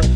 That's